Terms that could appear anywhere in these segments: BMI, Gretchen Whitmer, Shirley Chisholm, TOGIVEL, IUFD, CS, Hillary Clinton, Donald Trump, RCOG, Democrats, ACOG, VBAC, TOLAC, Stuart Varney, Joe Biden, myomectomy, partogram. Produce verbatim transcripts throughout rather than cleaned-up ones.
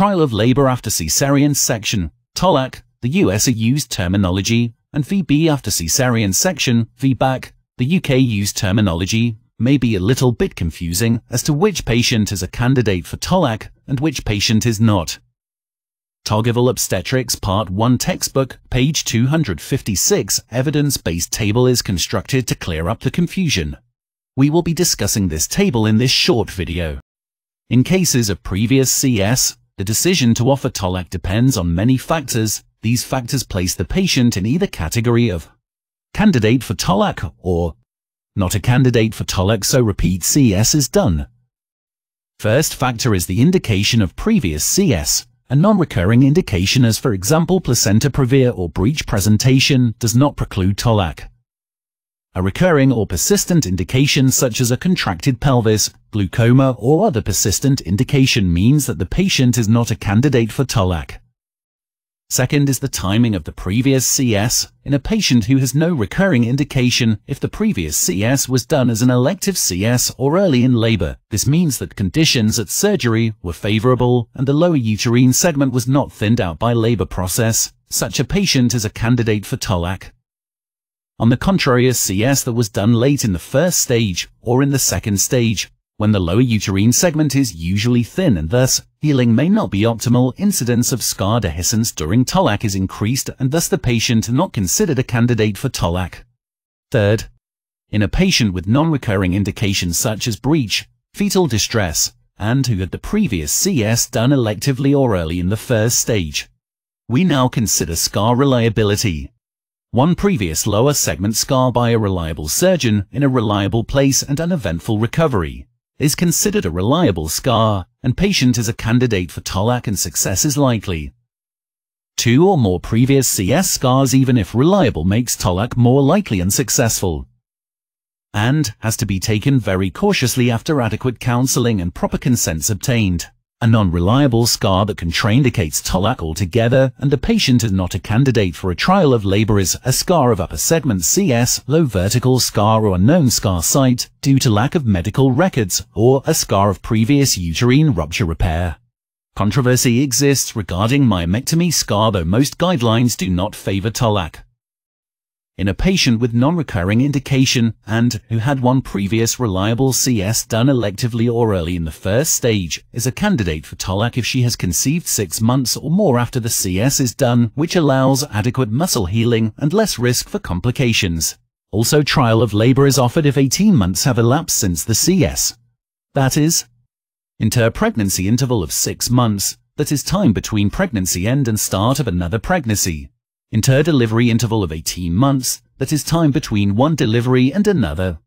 trial of labor after cesarean section, TOLAC, the U S used terminology, and V B after cesarean section, V BAC, the U K used terminology, may be a little bit confusing as to which patient is a candidate for TOLAC and which patient is not. TOGIVEL Obstetrics Part one Textbook, page two hundred fifty-six, evidence-based table is constructed to clear up the confusion. We will be discussing this table in this short video. In cases of previous C S, the decision to offer TOLAC depends on many factors. These factors place the patient in either category of candidate for TOLAC or not a candidate for TOLAC, so repeat C S is done. First factor is the indication of previous C S. A non-recurring indication, as for example placenta previa or breech presentation, does not preclude TOLAC. A recurring or persistent indication such as a contracted pelvis, glaucoma or other persistent indication means that the patient is not a candidate for TOLAC. Second is the timing of the previous C S. In a patient who has no recurring indication, if the previous C S was done as an elective C S or early in labor, this means that conditions at surgery were favorable and the lower uterine segment was not thinned out by labor process. Such a patient is a candidate for TOLAC. On the contrary, a C S that was done late in the first stage or in the second stage, when the lower uterine segment is usually thin and thus healing may not be optimal, incidence of scar dehiscence during TOLAC is increased and thus the patient is not considered a candidate for TOLAC. Third, in a patient with non-recurring indications such as breech, fetal distress, and who had the previous C S done electively or early in the first stage, we now consider scar reliability. One previous lower segment scar by a reliable surgeon in a reliable place and an eventful recovery is considered a reliable scar, and patient is a candidate for TOLAC and success is likely. Two or more previous C S scars, even if reliable, makes TOLAC more likely and successful, and has to be taken very cautiously after adequate counseling and proper consents obtained. A non-reliable scar that contraindicates TOLAC altogether and the patient is not a candidate for a trial of labor is a scar of upper segment C S, low vertical scar or unknown scar site due to lack of medical records, or a scar of previous uterine rupture repair. Controversy exists regarding myomectomy scar, though most guidelines do not favor TOLAC. In a patient with non-recurring indication and who had one previous reliable C S done electively or early in the first stage is a candidate for TOLAC if she has conceived six months or more after the C S is done, which allows adequate muscle healing and less risk for complications. Also, trial of labor is offered if eighteen months have elapsed since the C S. That is, interpregnancy interval of six months, that is time between pregnancy end and start of another pregnancy. Interdelivery interval of eighteen months, that is time between one delivery and another.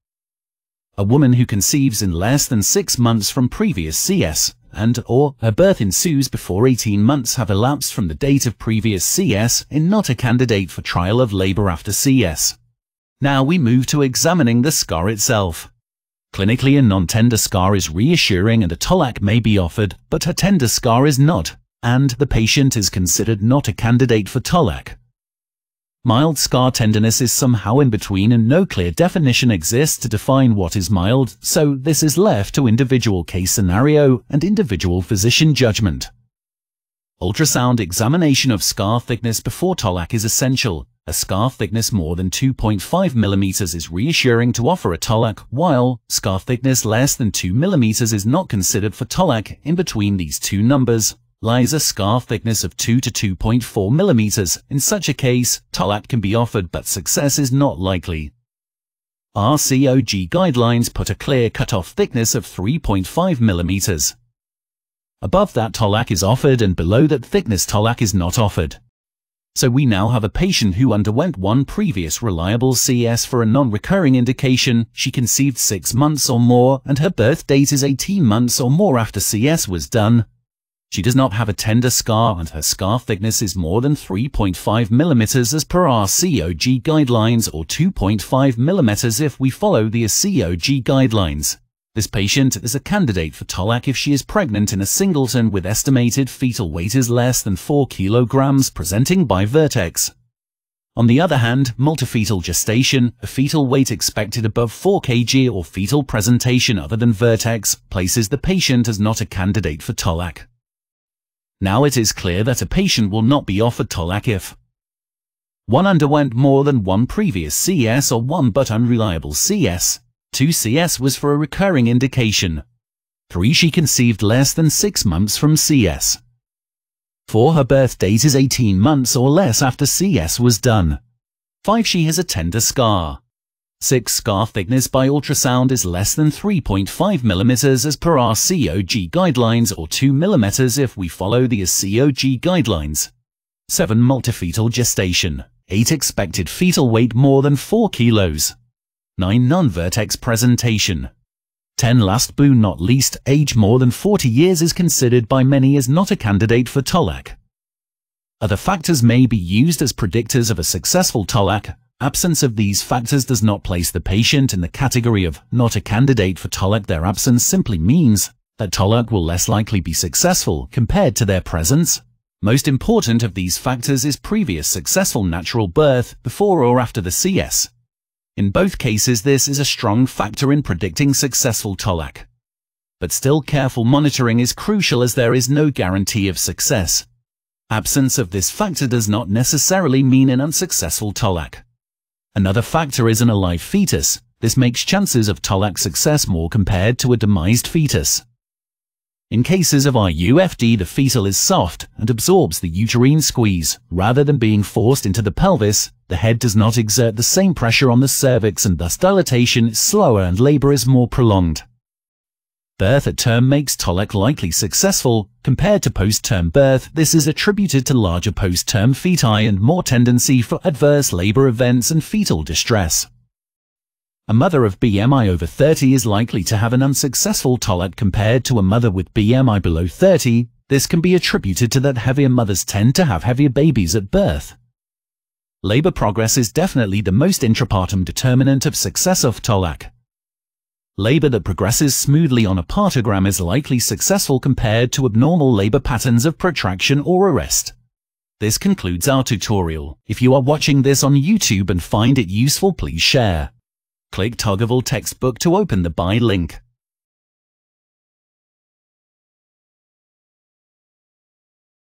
A woman who conceives in less than six months from previous C S and or her birth ensues before eighteen months have elapsed from the date of previous C S is not a candidate for trial of labor after C S. Now we move to examining the scar itself. Clinically, a non-tender scar is reassuring and a TOLAC may be offered, but a tender scar is not, and the patient is considered not a candidate for TOLAC. Mild scar tenderness is somehow in between and no clear definition exists to define what is mild, so this is left to individual case scenario and individual physician judgment. Ultrasound examination of scar thickness before TOLAC is essential. A scar thickness more than two point five millimeters is reassuring to offer a TOLAC, while scar thickness less than two millimeters is not considered for TOLAC. In between these two numbers lies a scar thickness of two to two point four millimeters. In such a case, TOLAC can be offered, but success is not likely. R C O G guidelines put a clear cutoff thickness of three point five millimeters. Above that, TOLAC is offered, and below that thickness, TOLAC is not offered. So we now have a patient who underwent one previous reliable C S for a non-recurring indication. She conceived six months or more, and her birth date is eighteen months or more after C S was done. She does not have a tender scar and her scar thickness is more than three point five millimeters as per R C O G guidelines, or two point five millimeters if we follow the A C O G guidelines. This patient is a candidate for TOLAC if she is pregnant in a singleton with estimated fetal weight is less than four kilograms, presenting by Vertex. On the other hand, multifetal gestation, a fetal weight expected above four kilograms or fetal presentation other than Vertex, places the patient as not a candidate for TOLAC. Now it is clear that a patient will not be offered TOLAC if one underwent more than one previous C S or one but unreliable C S, two C S was for a recurring indication, three she conceived less than six months from C S, four her birth date is eighteen months or less after C S was done, five she has a tender scar, six scar thickness by ultrasound is less than three point five millimeters as per R C O G guidelines or two millimeters if we follow the A C O G guidelines, seven multifetal gestation, eight expected fetal weight more than four kilos, nine non-vertex presentation, ten last but not least, age more than forty years is considered by many as not a candidate for TOLAC. Other factors may be used as predictors of a successful TOLAC. Absence of these factors does not place the patient in the category of not a candidate for TOLAC. Their absence simply means that TOLAC will less likely be successful compared to their presence. Most important of these factors is previous successful natural birth before or after the C S. In both cases this is a strong factor in predicting successful TOLAC. But still careful monitoring is crucial as there is no guarantee of success. Absence of this factor does not necessarily mean an unsuccessful TOLAC. Another factor is an alive fetus. This makes chances of TOLAC success more compared to a demised fetus. In cases of I U F D, the fetal is soft and absorbs the uterine squeeze. Rather than being forced into the pelvis, the head does not exert the same pressure on the cervix and thus dilatation is slower and labor is more prolonged. Birth at term makes TOLAC likely successful. Compared to post-term birth, this is attributed to larger post-term feti and more tendency for adverse labor events and fetal distress. A mother of B M I over thirty is likely to have an unsuccessful TOLAC compared to a mother with B M I below thirty. This can be attributed to that heavier mothers tend to have heavier babies at birth. Labor progress is definitely the most intrapartum determinant of success of TOLAC. Labor that progresses smoothly on a partogram is likely successful compared to abnormal labor patterns of protraction or arrest. This concludes our tutorial. If you are watching this on YouTube and find it useful, please share. Click TOGIVEL textbook to open the buy link.